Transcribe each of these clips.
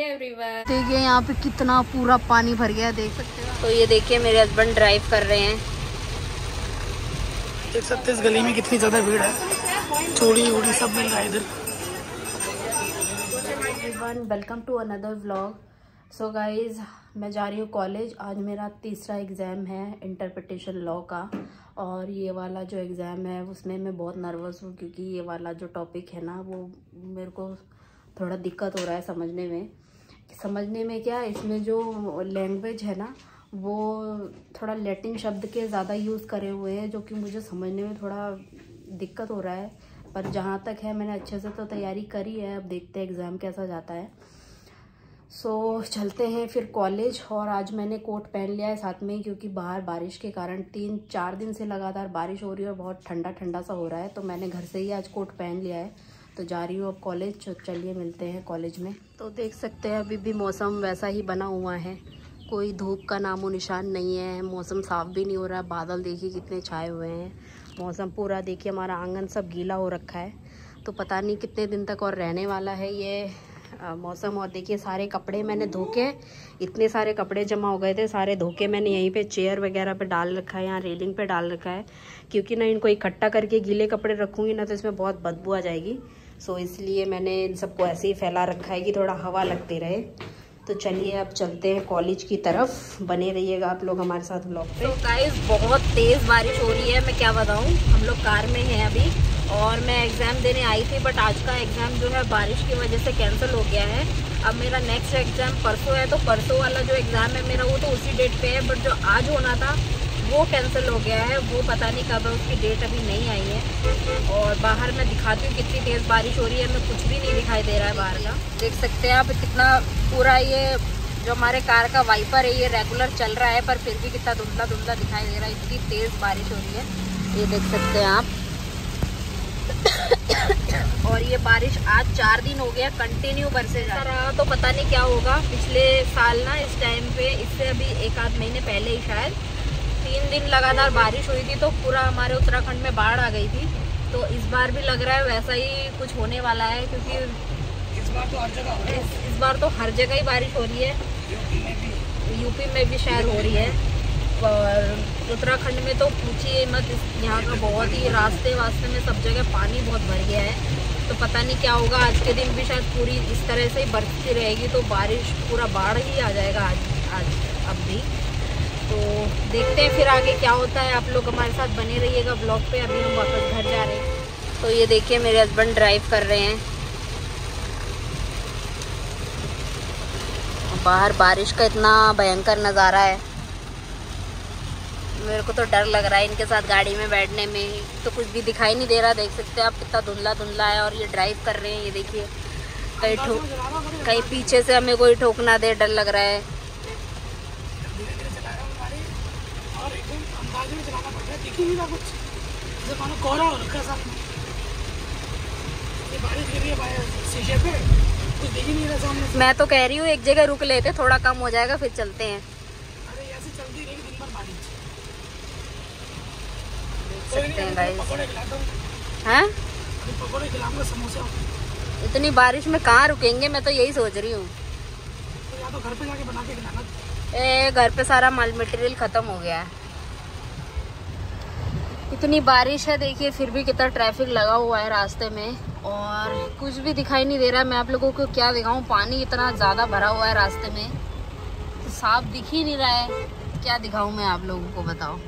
Everyone देखिए यहाँ पे कितना पूरा पानी भर गया, देख सकते हो। तो ये देखिए मेरे हस्बैंड ड्राइव कर रहे हैं, देख सकते हैं इस गली में कितनी ज्यादा भीड़ है, चोरी वोड़ी सब मिल रहा है इधर। Everyone welcome to another vlog. So guys मैं जा रही हूँ कॉलेज, आज मेरा तीसरा एग्ज़ाम है इंटरप्रिटेशन लॉ का, और ये वाला जो एग्ज़ाम है उसमें मैं बहुत नर्वस हूँ क्योंकि ये वाला जो टॉपिक है ना वो मेरे को थोड़ा दिक्कत हो रहा है समझने में। क्या इसमें जो लैंग्वेज है ना वो थोड़ा लैटिन शब्द के ज़्यादा यूज़ करे हुए हैं, जो कि मुझे समझने में थोड़ा दिक्कत हो रहा है। पर जहाँ तक है मैंने अच्छे से तो तैयारी करी है, अब देखते हैं एग्ज़ाम कैसा जाता है। सो चलते हैं फिर कॉलेज। और आज मैंने कोट पहन लिया है साथ में ही, क्योंकि बाहर बारिश के कारण 3-4 दिन से लगातार बारिश हो रही है और बहुत ठंडा ठंडा सा हो रहा है, तो मैंने घर से ही आज कोट पहन लिया है। तो जा रही हूँ अब कॉलेज, चलिए मिलते हैं कॉलेज में। तो देख सकते हैं अभी भी मौसम वैसा ही बना हुआ है, कोई धूप का नामो निशान नहीं है, मौसम साफ़ भी नहीं हो रहा, बादल देखिए कितने छाए हुए हैं, मौसम पूरा देखिए हमारा आंगन सब गीला हो रखा है। तो पता नहीं कितने दिन तक और रहने वाला है ये मौसम। और देखिए सारे कपड़े मैंने धोके, इतने सारे कपड़े जमा हो गए थे, सारे धोके मैंने यहीं पे चेयर वगैरह पे डाल रखा है, यहाँ रेलिंग पे डाल रखा है, क्योंकि ना इनको इकट्ठा करके गीले कपड़े रखूँगी ना तो इसमें बहुत बदबू आ जाएगी। सो इसलिए मैंने इन सबको ऐसे ही फैला रखा है कि थोड़ा हवा लगती रहे। तो चलिए अब चलते हैं कॉलेज की तरफ, बने रहिएगा आप लोग हमारे साथ ब्लॉग पे। तो गाइस बहुत तेज़ बारिश हो रही है, मैं क्या बताऊँ, हम लोग कार में हैं अभी, और मैं एग्ज़ाम देने आई थी बट आज का एग्ज़ाम जो है बारिश की वजह से कैंसिल हो गया है। अब मेरा नेक्स्ट एग्ज़ाम परसों है, तो परसों वाला जो एग्ज़ाम है मेरा वो तो उसी डेट पे है, बट जो आज होना था वो कैंसिल हो गया है, वो पता नहीं कब है, उसकी डेट अभी नहीं आई है। और बाहर मैं दिखाती हूँ कितनी तेज़ बारिश हो रही है, हमें कुछ भी नहीं दिखाई दे रहा है बाहर का। देख सकते हैं आप कितना पूरा, ये जो हमारे कार का वाइपर है ये रेगुलर चल रहा है, पर फिर भी कितना धुंधला धुंधला दिखाई दे रहा है, इतनी तेज़ बारिश हो रही है, ये देख सकते हैं आप। और ये बारिश आज 4 दिन हो गया कंटिन्यू बरसे जा रहा, तो पता नहीं क्या होगा। पिछले साल ना इस टाइम पे, इससे अभी 1-8 महीने पहले ही शायद 3 दिन लगातार बारिश हुई थी, तो पूरा हमारे उत्तराखंड में बाढ़ आ गई थी। तो इस बार भी लग रहा है वैसा ही कुछ होने वाला है, क्योंकि इस बार तो हर जगह ही बारिश हो रही है, यूपी में भी शायद हो रही है, और उत्तराखंड में तो पूछिए मत, यहाँ का बहुत ही रास्ते वास्ते में सब जगह पानी बहुत भर गया है। तो पता नहीं क्या होगा, आज के दिन भी शायद पूरी इस तरह से ही बरसती रहेगी, तो बारिश पूरा बाढ़ ही आ जाएगा आज अब भी। तो देखते हैं फिर आगे क्या होता है, आप लोग हमारे साथ बने रहिएगा ब्लॉग पे। अभी हम वापस घर जा रहे हैं। तो ये देखिए मेरे हस्बैंड ड्राइव कर रहे हैं, बाहर बारिश का इतना भयंकर नज़ारा है, मेरे को तो डर लग रहा है इनके साथ गाड़ी में बैठने में, तो कुछ भी दिखाई नहीं दे रहा। देख सकते हैं आप कितना धुंधला धुंधला है, और ये ड्राइव कर रहे हैं, ये देखिए कहीं पीछे से हमें कोई ठोक ना दे, डर लग रहा है। मैं तो कह रही हूँ एक जगह रुक लेते, थोड़ा कम हो जाएगा फिर चलते हैं। इतनी बारिश में कहाँ रुकेंगे, मैं तो यही सोच रही हूँ। तो घर पे जाके बना के खिलाना। घर पे सारा माल मटेरियल खत्म हो गया है, इतनी बारिश है देखिए फिर भी कितना ट्रैफिक लगा हुआ है रास्ते में, और कुछ भी दिखाई नहीं दे रहा है। मैं आप लोगों को क्या दिखाऊँ, पानी इतना ज़्यादा भरा हुआ है रास्ते में, तो साफ दिख ही नहीं रहा है, क्या दिखाऊँ मैं आप लोगों को, बताओ।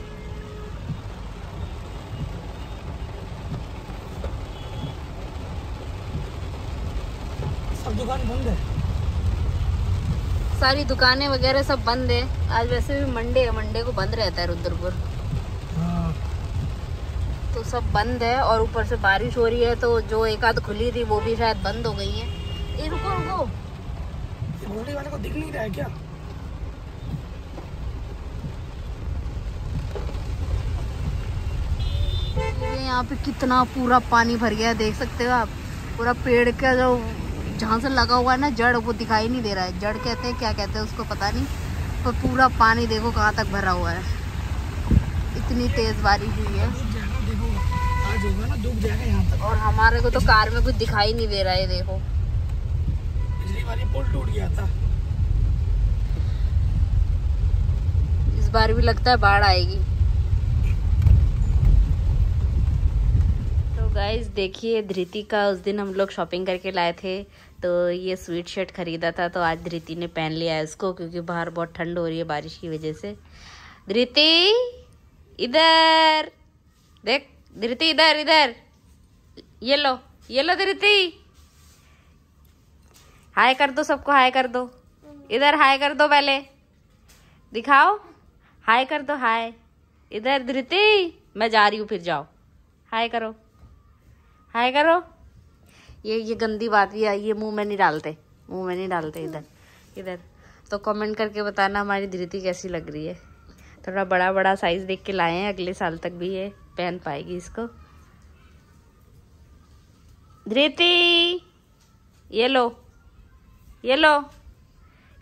दुकान बंद है, सारी दुकानें वगैरह सब बंद है आज, वैसे भी मंडे है, मंडे को बंद रहता है रुद्रपुर, तो सब बंद है। और ऊपर से बारिश हो रही है, तो जो एक आध खुली थी वो भी शायद बंद हो गई है। ये रुको रुको, रोटी वाले को दिख नहीं रहा है क्या? ये यहाँ पे कितना पूरा पानी भर गया है, देख सकते हो आप, पूरा पेड़ का जो जहाँ से लगा हुआ है ना जड़, वो दिखाई नहीं दे रहा है, जड़ कहते हैं क्या कहते हैं उसको पता नहीं, पर पूरा पानी देखो कहाँ तक भरा हुआ है, इतनी तेज बारिश हुई है। और हमारे को तो कार में कुछ दिखाई नहीं दे रहा है, देखो वाली पुल टूट गया था। इस बार भी लगता है बाढ़ आएगी। तो गाइस देखिए, धृति का उस दिन हम लोग शॉपिंग करके लाए थे तो ये स्वीट शर्ट खरीदा था, तो आज धृति ने पहन लिया है इसको क्योंकि बाहर बहुत ठंड हो रही है बारिश की वजह से। धृति इधर देख, धृति इधर इधर, ये लो धृति, हाय कर दो सबको, हाय कर दो, इधर हाय कर दो, पहले दिखाओ, हाय कर दो, हाय इधर धृति, मैं जा रही हूँ फिर जाओ, हाय करो, हाय करो। ये गंदी बात है, ये मुंह में नहीं डालते, मुंह में नहीं डालते। इधर इधर तो कमेंट करके बताना हमारी धृति कैसी लग रही है। थोड़ा बड़ा बड़ा साइज देख के लाए हैं, अगले साल तक भी ये पहन पाएगी इसको। धृति ये लो ये लो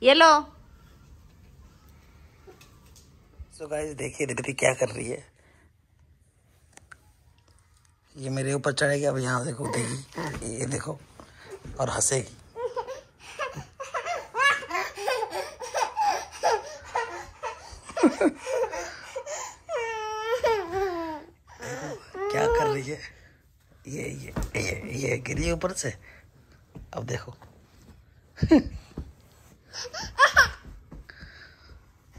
ये लो। सो गाइस देखिए धृति क्या कर रही है, ये मेरे ऊपर चढ़ेगी, अब यहाँ देखो उठेगी, ये देखो और हंसेगी। क्या कर रही है ये ये ये ये गिरी ऊपर से, अब देखो।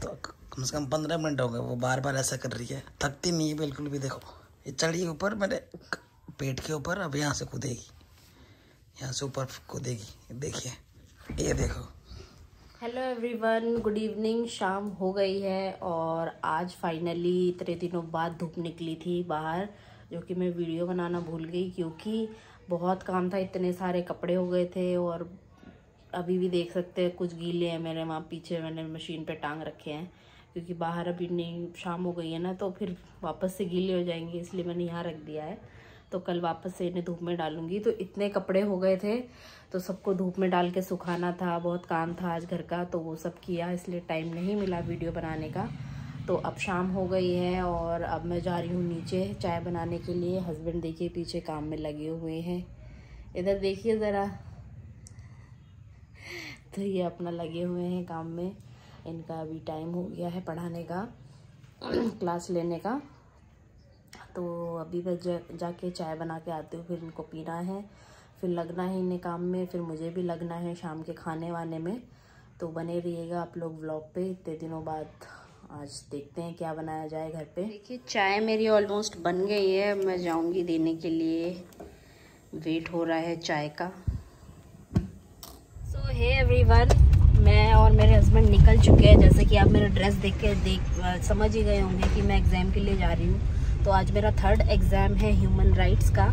तो कम से कम 15 मिनट हो गए, वो बार बार ऐसा कर रही है, थकती नहीं है बिल्कुल भी। देखो ये चढ़ी ऊपर मेरे पेट के ऊपर, अब यहाँ से कूदेगी, यहाँ से ऊपर कूदेगी, देखिए ये देखो। Hello everyone, good evening. शाम हो गई है और आज फाइनली इतने दिनों बाद धूप निकली थी बाहर, जो कि मैं वीडियो बनाना भूल गई क्योंकि बहुत काम था, इतने सारे कपड़े हो गए थे। और अभी भी देख सकते हैं कुछ गीले हैं मेरे, वहाँ पीछे मैंने मशीन पे टांग रखे हैं क्योंकि बाहर अभी नहीं, शाम हो गई है ना, तो फिर वापस से गीले हो जाएंगे, इसलिए मैंने यहाँ रख दिया है। तो कल वापस से इन्हें धूप में डालूंगी। तो इतने कपड़े हो गए थे तो सबको धूप में डाल के सुखाना था, बहुत काम था आज घर का, तो वो सब किया, इसलिए टाइम नहीं मिला वीडियो बनाने का। तो अब शाम हो गई है और अब मैं जा रही हूँ नीचे चाय बनाने के लिए। हस्बैंड देखिए पीछे काम में लगे हुए हैं, इधर देखिए ज़रा, तो ये अपना लगे हुए हैं काम में। इनका अभी टाइम हो गया है पढ़ाने का, क्लास लेने का, तो अभी मैं जाके चाय बना के आती हूँ, फिर इनको पीना है, फिर लगना है इन्हें काम में, फिर मुझे भी लगना है शाम के खाने वाने में। तो बने रहिएगा आप लोग व्लॉग पे, इतने दिनों बाद आज देखते हैं क्या बनाया जाए घर पे। देखिए चाय मेरी ऑलमोस्ट बन गई है, मैं जाऊँगी देने के लिए, वेट हो रहा है चाय का। सो हे एवरीवन, मैं और मेरे हस्बैंड निकल चुके हैं, जैसे कि आप मेरा ड्रेस देख के समझ ही गए होंगे कि मैं एग्ज़ाम के लिए जा रही हूँ। तो आज मेरा 3rd एग्ज़ाम है ह्यूमन राइट्स का,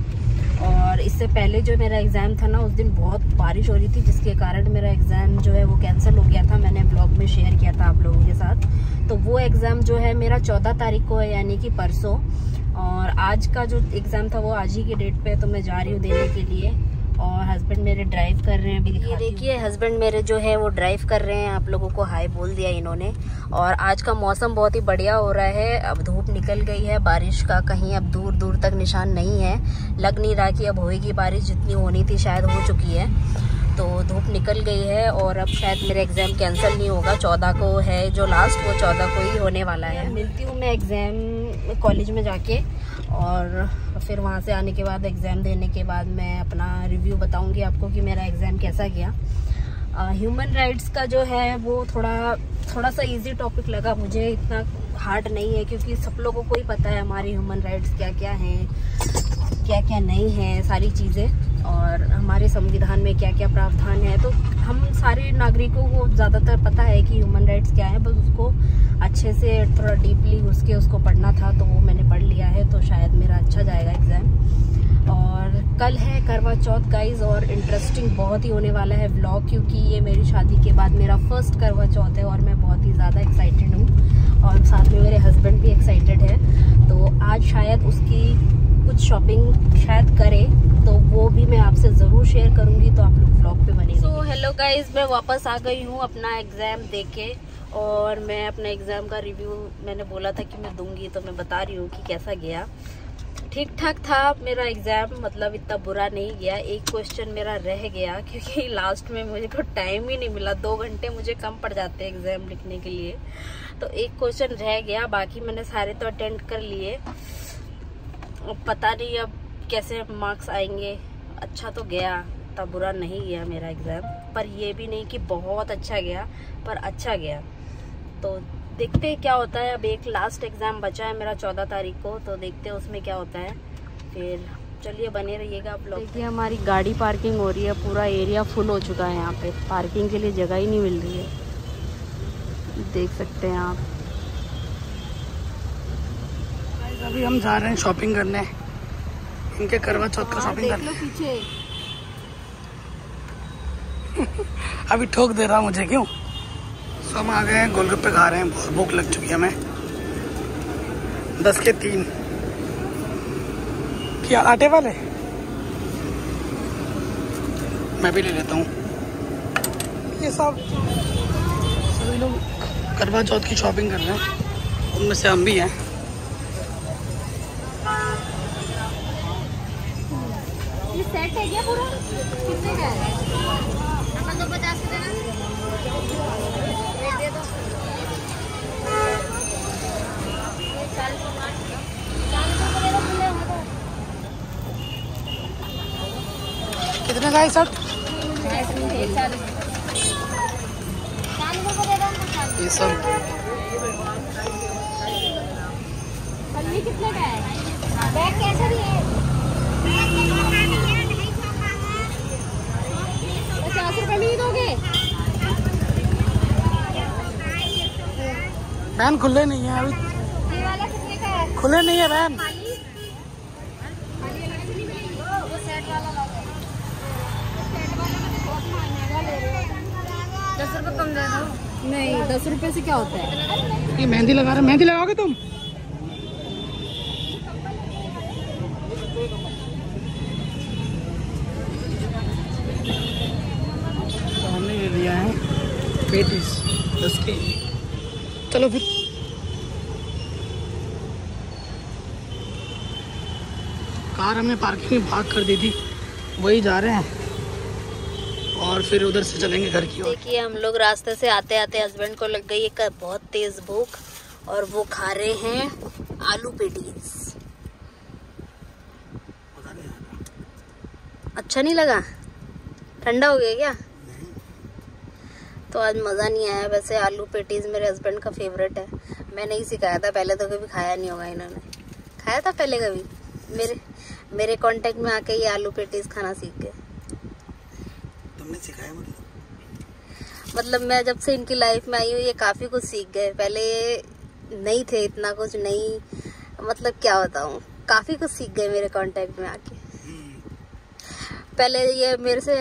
और इससे पहले जो मेरा एग्ज़ाम था ना, उस दिन बहुत बारिश हो रही थी जिसके कारण मेरा एग्ज़ाम जो है वो कैंसिल हो गया था, मैंने ब्लॉग में शेयर किया था आप लोगों के साथ। तो वो एग्ज़ाम जो है मेरा 14 तारीख को है, यानी कि परसों, और आज का जो एग्ज़ाम था वो आज ही की डेट पर, तो मैं जा रही हूँ देने के लिए। और हस्बैंड मेरे ड्राइव कर रहे हैं अभी, ये देखिए हस्बैंड मेरे जो है वो ड्राइव कर रहे हैं। आप लोगों को हाय बोल दिया इन्होंने। और आज का मौसम बहुत ही बढ़िया हो रहा है, अब धूप निकल गई है, बारिश का कहीं अब दूर दूर तक निशान नहीं है, लग नहीं रहा कि अब होएगी बारिश, जितनी होनी थी शायद हो चुकी है। तो धूप निकल गई है और अब शायद मेरा एग्ज़ाम कैंसिल नहीं होगा, 14 को है जो लास्ट, वो 14 को ही होने वाला है। मिलती हूँ मैं एग्ज़ाम कॉलेज में जाके, और फिर वहाँ से आने के बाद एग्ज़ाम देने के बाद मैं अपना रिव्यू बताऊँगी आपको कि मेरा एग्ज़ाम कैसा गया। ह्यूमन राइट्स का जो है वो थोड़ा सा ईजी टॉपिक लगा मुझे, इतना हार्ड नहीं है क्योंकि सब लोगों को ही पता है हमारे ह्यूमन राइट्स क्या क्या हैं, क्या क्या नहीं है, सारी चीज़ें, और हमारे संविधान में क्या क्या प्रावधान है। तो हम सारे नागरिकों को ज़्यादातर पता है कि ह्यूमन राइट्स क्या है, बस उसको अच्छे से थोड़ा डीपली उसके उसको पढ़ना था, तो वो मैंने पढ़ लिया है, तो शायद मेरा अच्छा जाएगा एग्ज़ाम। और कल है करवा चौथ गाइज, और इंटरेस्टिंग बहुत ही होने वाला है व्लॉग, क्योंकि ये मेरी शादी के बाद मेरा फर्स्ट करवा चौथ है और मैं बहुत ही ज़्यादा एक्साइटेड हूँ, और साथ में मेरे हस्बैंड भी एक्साइटेड है। तो आज शायद उसकी कुछ शॉपिंग शायद करे, तो वो भी मैं आपसे ज़रूर शेयर करूंगी, तो आप लोग व्लॉग पे बने। सो हेलो गाइज, मैं वापस आ गई हूँ अपना एग्ज़ाम दे के, और मैं अपना एग्ज़ाम का रिव्यू मैंने बोला था कि मैं दूंगी, तो मैं बता रही हूँ कि कैसा गया। ठीक ठाक था मेरा एग्ज़ाम, मतलब इतना बुरा नहीं गया। एक क्वेश्चन मेरा रह गया क्योंकि लास्ट में मुझे को टाइम ही नहीं मिला, 2 घंटे मुझे कम पड़ जाते हैं एग्ज़ाम लिखने के लिए, तो एक क्वेश्चन रह गया, बाकी मैंने सारे तो अटेंड कर लिए। पता नहीं अब कैसे मार्क्स आएंगे, अच्छा तो गया, इतना बुरा नहीं गया मेरा एग्ज़ाम, पर यह भी नहीं कि बहुत अच्छा गया, पर अच्छा गया। तो देखते हैं क्या होता है। अब एक लास्ट एग्ज़ाम बचा है मेरा 14 तारीख को, तो देखते हैं उसमें क्या होता है। फिर चलिए बने रहिएगा आप लोग। देखिए हमारी गाड़ी पार्किंग हो रही है, पूरा एरिया फुल हो चुका है, यहाँ पे पार्किंग के लिए जगह ही नहीं मिल रही है, देख सकते हैं आप। अभी हम जा रहे हैं शॉपिंग करने, इनके करवा चौथ का शॉपिंग करने। पीछे अभी ठोक दे रहा मुझे क्यों। तो हम आ गए हैं, गोलगप्पे खा रहे हैं, बहुत भूख लग चुकी है हमें। 2:50 क्या आटे वाले मैं भी ले लेता हूँ। ये सब सभी लोग करवा चौथ की शॉपिंग कर रहे हैं, उनमें से हम भी हैं। ये सेट है क्या पूरा? कितने का है? 50 का देना। कितने का है सर? ये सब कितने का है? बैग कैसा भी है? 50 रुपये नहीं दोगे? बहन खुले नहीं है अभी, खुले नहीं है बहन। नहीं 10 रुपए से क्या होता है? ये मेहंदी लगा रहे, मेहंदी लगाओगे तुम? तो हमने ले लिया है पेटीज 10 के। चलो फिर कार हमने पार्किंग में भाग कर दी थी, वही जा रहे हैं और फिर उधर से चलेंगे घर की ओर। देखिए हम लोग रास्ते से आते आते हस्बैंड को लग गई है बहुत तेज भूख, और वो खा रहे हैं आलू पेटीज। अच्छा नहीं लगा? ठंडा हो गया क्या? तो आज मज़ा नहीं आया। वैसे आलू पेटीज मेरे हस्बैंड का फेवरेट है, मैंने ही सिखाया था, पहले तो कभी खाया नहीं होगा इन्होंने। खाया था पहले कभी? मेरे कॉन्टेक्ट में आके ये आलू पेटीज खाना सीख गए। सिखाया मतलब मैं जब से इनकी लाइफ में आई हूँ ये काफ़ी कुछ सीख गए, पहले नहीं थे इतना कुछ, नहीं मतलब क्या बताऊँ, काफ़ी कुछ सीख गए मेरे कांटेक्ट में आके। पहले ये मेरे से,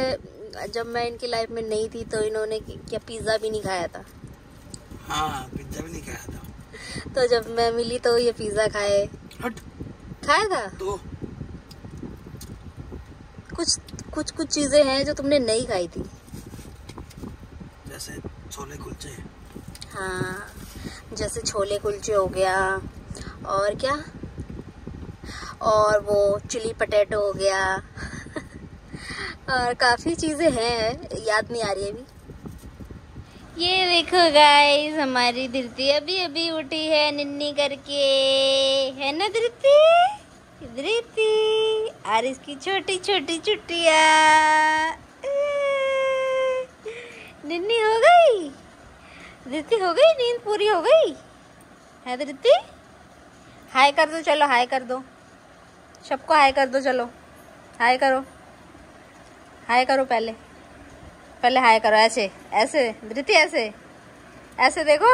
जब मैं इनकी लाइफ में नहीं थी तो इन्होंने क्या पिज़्ज़ा भी नहीं खाया था? हाँ पिज़्ज़ा भी नहीं खाया था। तो जब मैं मिली तो ये पिज़्ज़ा खाए, खाया था तो। कुछ चीजें हैं जो तुमने नहीं खाई थी, जैसे छोले कुलचे। हाँ जैसे छोले कुलचे हो गया, और क्या, और वो चिली पटेटो हो गया और काफी चीजें हैं, याद नहीं आ रही अभी। ये देखो गाइस हमारी धृति अभी अभी उठी है, निन्नी करके है ना धृति। धृति और इसकी छोटी छोटी चुटिया निन्नी हो गई, धृति हो गई, नींद पूरी हो गई है धृति। हाय कर दो, चलो हाय कर दो, सबको हाय कर दो, चलो हाय करो, हाय करो, पहले पहले हाय करो, ऐसे ऐसे धृति, ऐसे ऐसे देखो,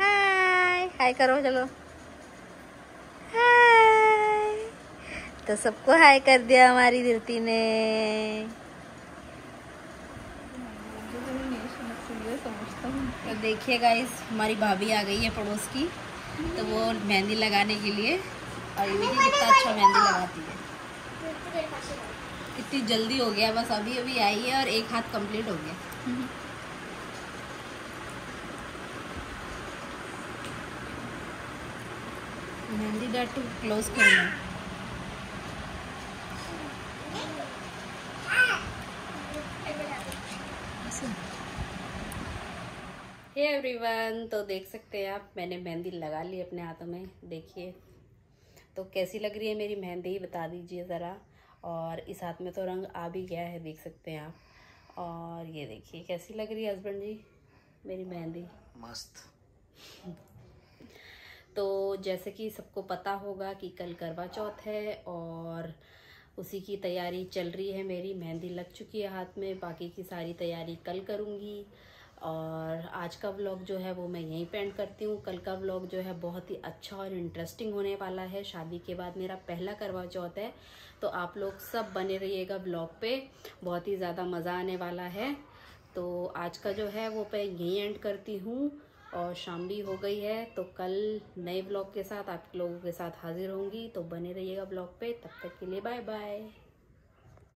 हाय हाय करो, चलो हाय। तो सबको हाय कर दिया हमारी धृति ने। तो देखिए गाइस हमारी भाभी आ गई है पड़ोस की, तो वो मेहंदी लगाने के लिए, और ये देखिए कितना अच्छा मेहंदी लगाती है। कितनी जल्दी हो गया, बस अभी अभी आई है और एक हाथ कंप्लीट हो गया। मेहंदी डाट क्लोज करना है। हे एवरीवन, तो देख सकते हैं आप मैंने मेहंदी लगा ली अपने हाथों में। देखिए तो कैसी लग रही है मेरी मेहंदी बता दीजिए ज़रा। और इस हाथ में तो रंग आ भी गया है, देख सकते हैं आप। और ये देखिए कैसी लग रही है हस्बैंड जी मेरी मेहंदी, मस्त। तो जैसे कि सबको पता होगा कि कल करवा चौथ है और उसी की तैयारी चल रही है। मेरी मेहंदी लग चुकी है हाथ में, बाकी की सारी तैयारी कल करूँगी। और आज का व्लॉग जो है वो मैं यहीं पे एंड करती हूँ। कल का व्लॉग जो है बहुत ही अच्छा और इंटरेस्टिंग होने वाला है। शादी के बाद मेरा पहला करवा चौथ है, तो आप लोग सब बने रहिएगा व्लॉग पे, बहुत ही ज़्यादा मज़ा आने वाला है। तो आज का जो है वो मैं यहीं एंड करती हूँ और शाम भी हो गई है। तो कल नए व्लॉग के साथ आप लोगों के साथ हाजिर होंगी, तो बने रहिएगा व्लॉग पे। तब तक के लिए बाय बाय।